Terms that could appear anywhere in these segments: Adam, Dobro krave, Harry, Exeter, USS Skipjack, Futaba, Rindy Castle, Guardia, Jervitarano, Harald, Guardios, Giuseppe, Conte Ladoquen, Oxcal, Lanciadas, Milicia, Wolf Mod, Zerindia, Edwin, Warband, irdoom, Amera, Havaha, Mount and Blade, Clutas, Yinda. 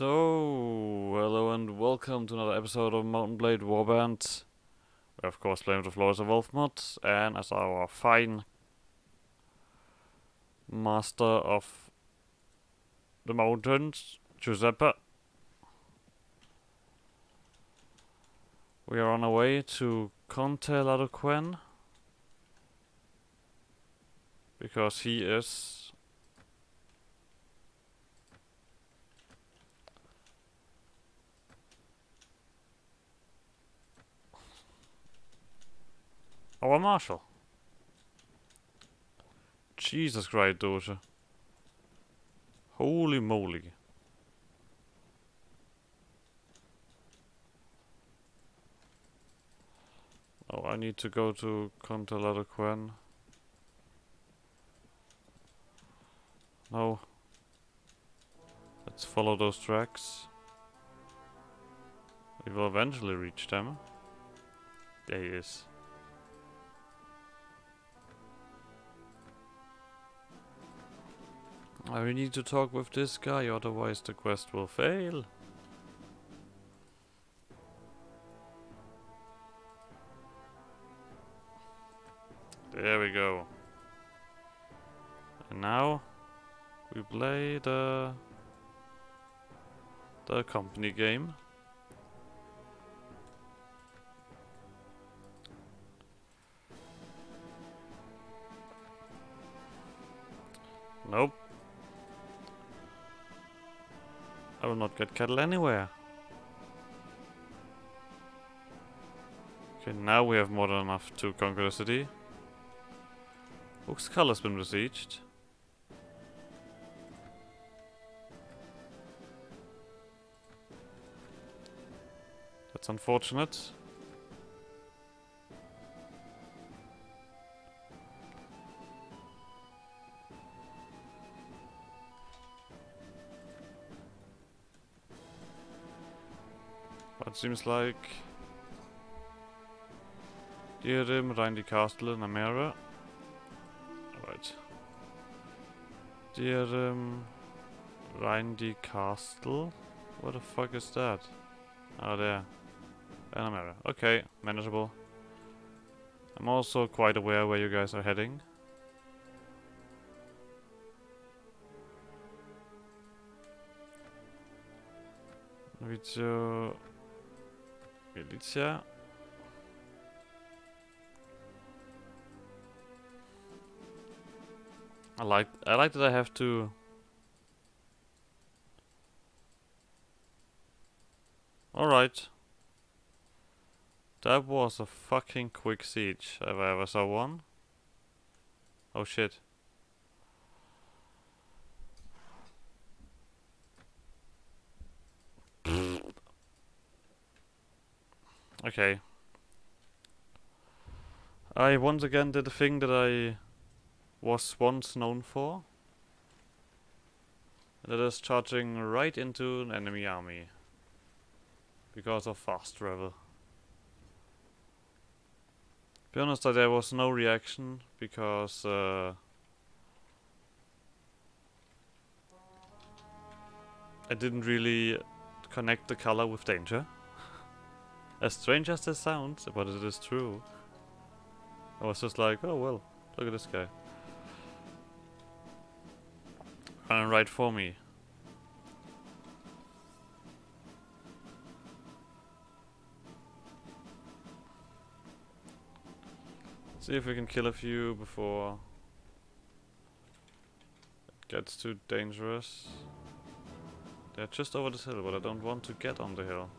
So, hello and welcome to another episode of Mount and Blade: Warband. We're of course playing with the Floors of Wolf Mod, and as our fine master of the mountains, Giuseppe, we are on our way to Conte Ladoquen, because he is our marshal. Jesus Christ, Doja. Holy moly. Oh, I need to go to Conte Ladoquen. No. Let's follow those tracks. We will eventually reach them. There he is. We need to talk with this guy, otherwise the quest will fail. There we go. And now we play the company game. Nope. I will not get cattle anywhere. Okay, now we have more than enough to conquer the city. Oxcal has been besieged. That's unfortunate. It seems like Irdoom, Rindy Castle and Amera. Alright. Irdoom, Rindy Castle. What the fuck is that? Oh, there. And Amera. Okay, manageable. I'm also quite aware where you guys are heading. Which Milicia. I like that I have to. Alright. That was a fucking quick siege if I ever saw one. Oh shit. Okay. I once again did the thing that I was once known for. That is charging right into an enemy army. Because of fast travel. To be honest, there was no reaction because I didn't really connect the color with danger. As strange as this sounds, but it is true. I was just like, oh well, look at this guy. Running right for me. See if we can kill a few before it gets too dangerous. They're just over this hill, but I don't want to get on the hill.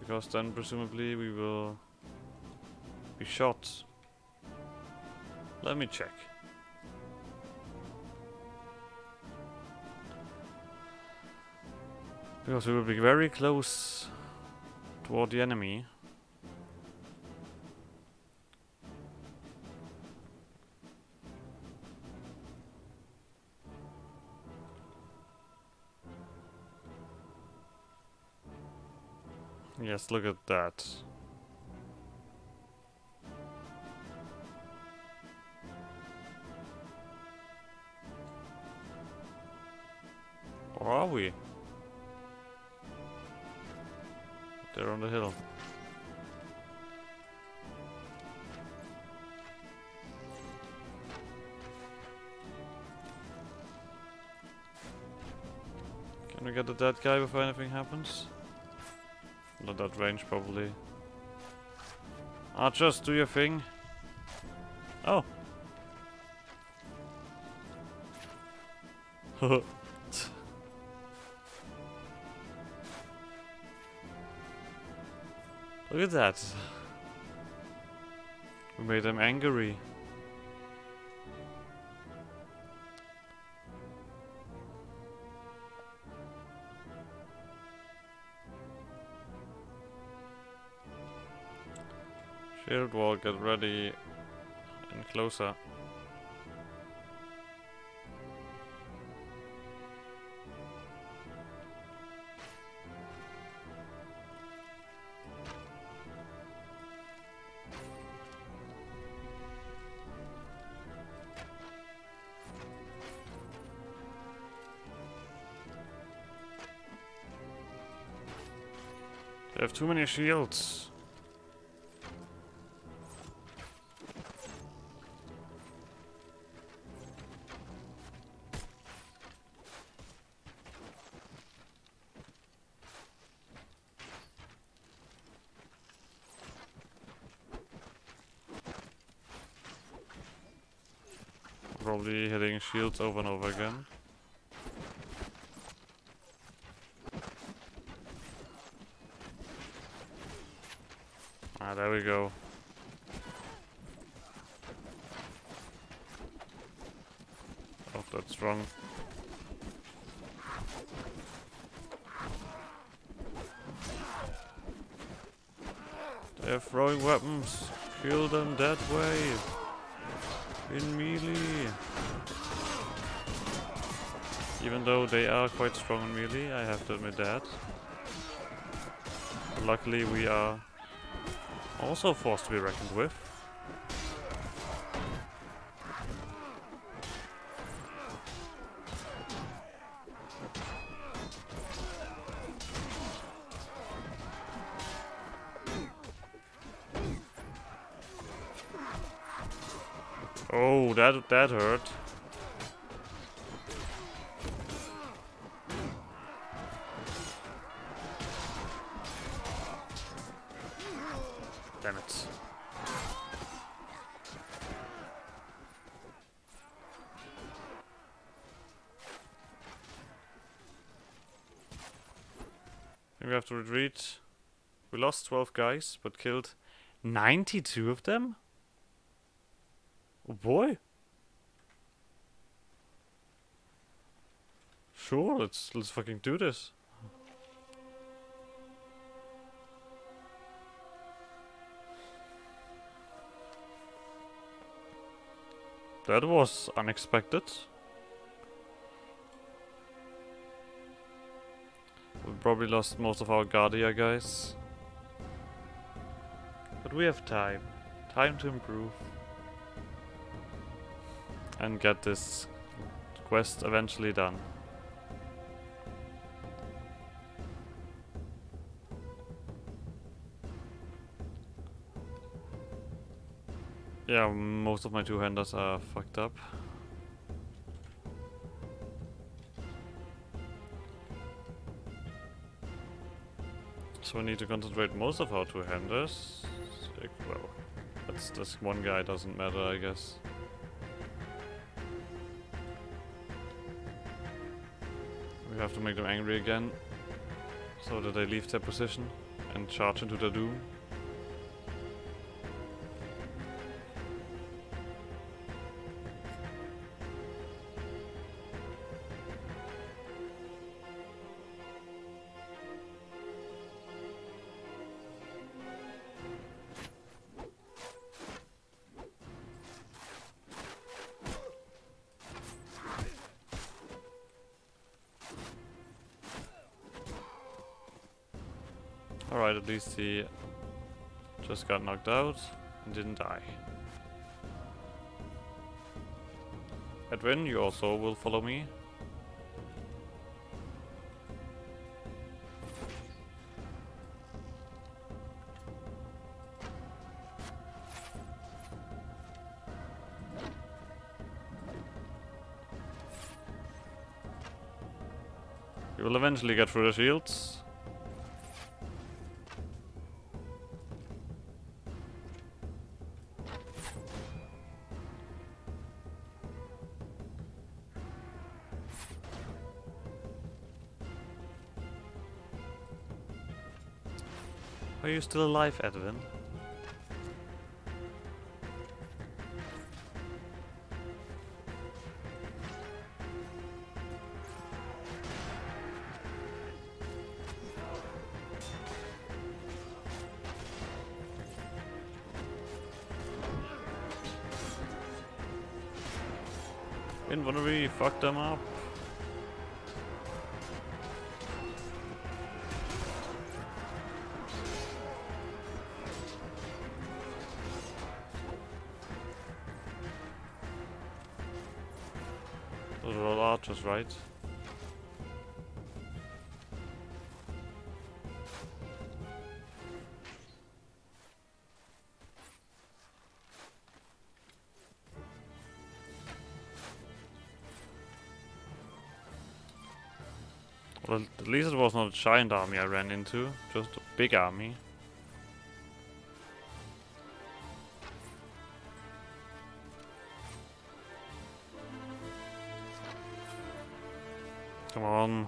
Because then, presumably, we will be shot. Let me check. Because we will be very close toward the enemy. Yes, look at that. Or are we? They're on the hill. Can we get the dead guy before anything happens? Not that range, probably. Archers, do your thing. Oh. Look at that. We made them angry. Shield wall, get ready and closer. They have too many shields. Probably hitting shields over and over again. Ah, there we go. Oh, that's wrong. They're throwing weapons. Kill them that way. In melee. Even though they are quite strong in melee, I have to admit that. But luckily we are also forced to be reckoned with. Oh, that hurt. Damn it. We have to retreat. We lost 12 guys, but killed 92 of them? Oh boy. Sure, let's fucking do this. That was unexpected. We probably lost most of our Guardia guys. But we have time. Time to improve. And get this quest eventually done. Yeah, most of my two-handers are fucked up. So we need to concentrate most of our two-handers. Well, this one guy doesn't matter, I guess. We have to make them angry again, so that they leave their position and charge into their doom. Alright, at least he just got knocked out and didn't die. Edwin, you also will follow me. We will eventually get through the shields. Are you still alive, Edwin? Inventory, fuck them up. Those are all archers, right? Well, at least it was not a giant army I ran into, just a big army. Come on.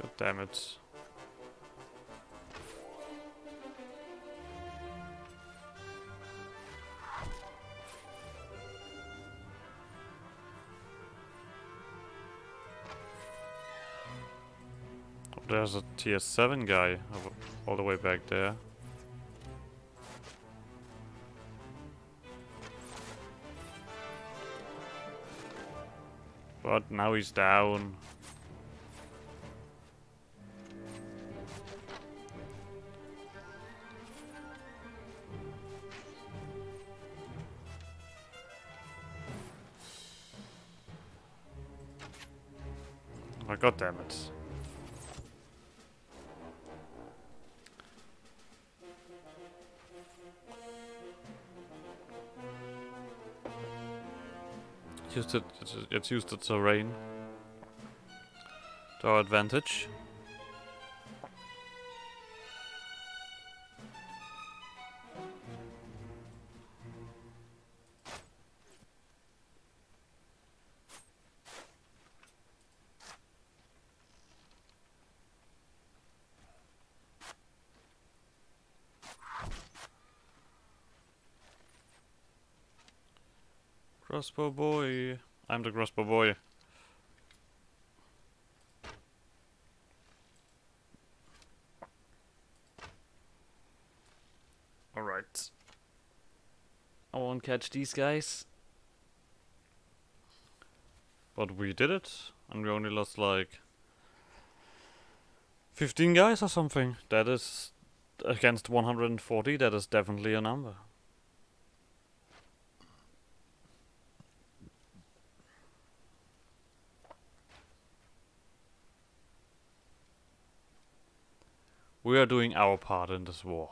God damn it. There's a tier 7 guy all the way back there. But now he's down. Oh, God damn it. Let's use the terrain to our advantage. Crossbow boy. I'm the crossbow boy. Alright. I won't catch these guys. But we did it. And we only lost like 15 guys or something. That is against 140. That is definitely a number. We are doing our part in this war.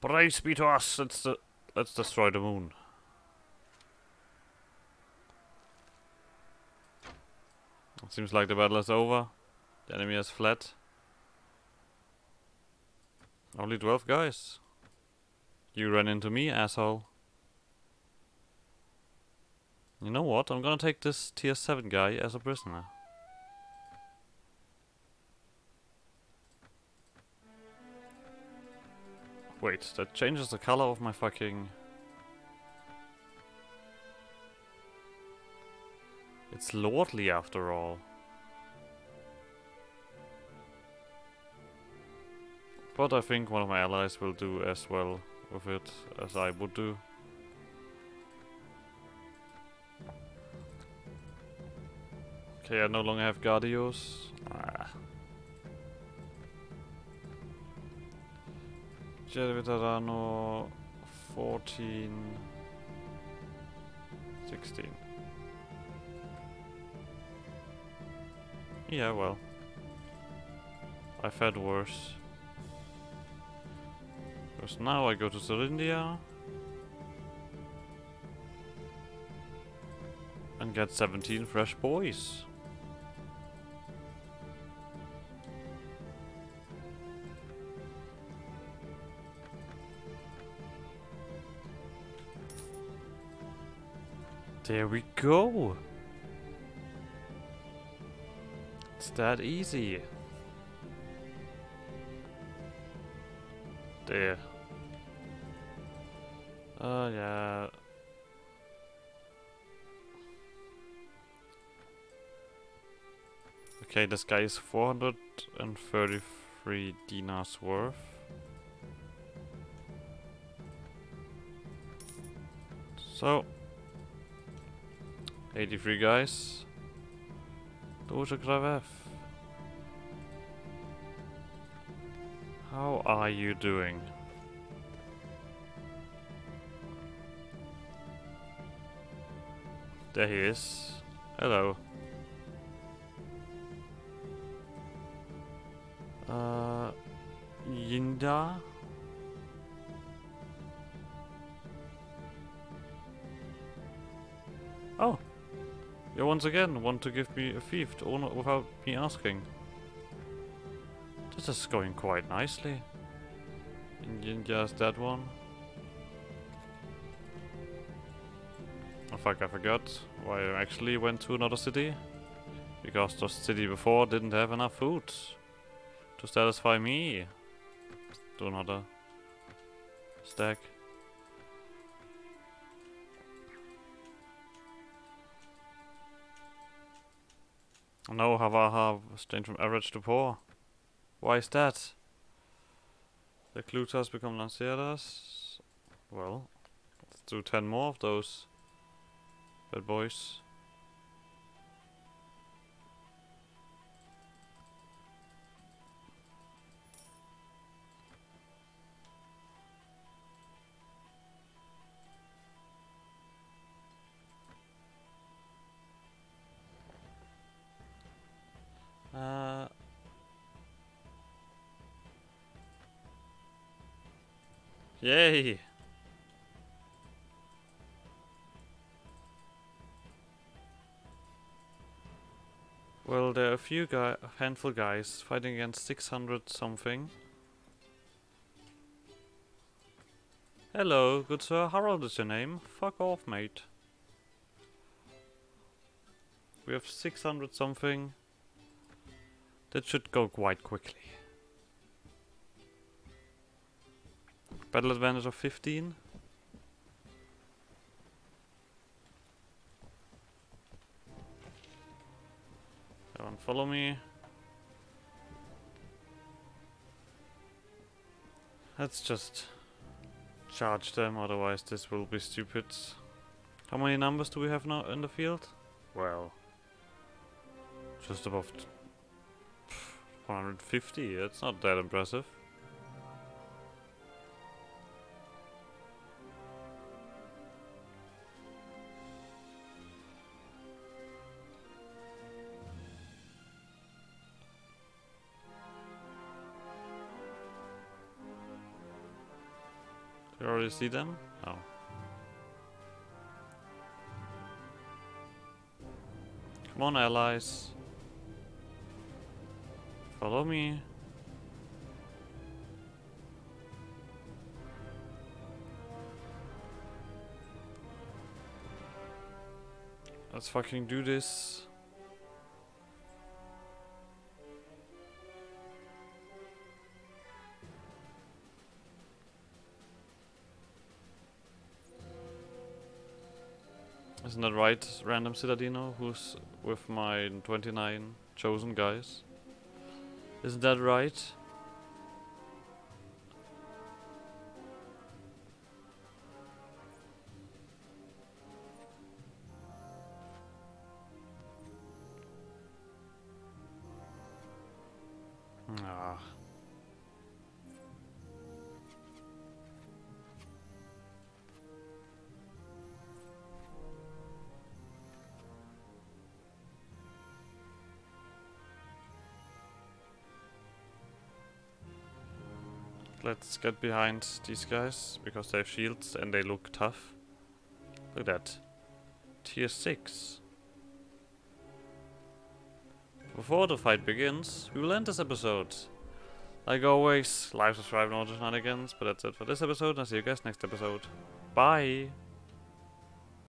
Praise be to us! Let's destroy the moon. It seems like the battle is over. The enemy has fled. Only 12 guys. You ran into me, asshole. You know what? I'm gonna take this tier 7 guy as a prisoner. Wait, that changes the color of my fucking... It's lordly after all. But I think one of my allies will do as well with it as I would do. Okay, I no longer have Guardios. Ah. Jervitarano 14, 16. Yeah, well, I've had worse. Because now I go to Zerindia and get 17 fresh boys. There we go! It's that easy. There. Oh yeah. Okay, this guy is 433 dinars worth. So 83 guys. Dobro krave. How are you doing? There he is. Hello. Yinda. Oh. You once again want to give me a fief without me asking. This is going quite nicely. And Yinda's that one. Oh fuck, I forgot why I actually went to another city. Because the city before didn't have enough food to satisfy me. Let's do another stack. No, Havaha has changed from average to poor. Why is that? The Clutas become Lanciadas. Well, let's do 10 more of those bad boys. Yay! Well, there are a handful guys fighting against 600 something. Hello, good sir, Harald is your name. Fuck off, mate. We have 600 something. That should go quite quickly. Battle advantage of 15. Everyone follow me. Let's just charge them, otherwise this will be stupid. How many numbers do we have now in the field? Well, just above 150, it's not that impressive. Do you already see them? No. Come on, allies. Follow me. Let's fucking do this. Isn't that right, random Citadino, who's with my 29 chosen guys? Isn't that right? Ah. Let's get behind these guys, because they have shields and they look tough. Look at that. Tier 6. Before the fight begins, we will end this episode. Like always, like, subscribe, and all those shenanigans, but that's it for this episode. I'll see you guys next episode. Bye!